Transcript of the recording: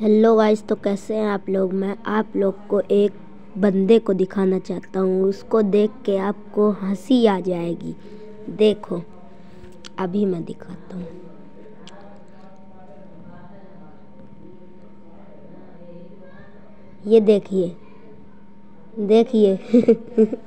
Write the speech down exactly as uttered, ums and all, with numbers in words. Hello guys, तो कैसे हैं आप लोग। मैं आप लोग को एक बंदे को दिखाना चाहता हूँ, उसको देख के आपको हंसी आ जाएगी। देखो अभी मैं दिखाता हूँ। ये देखिए देखिए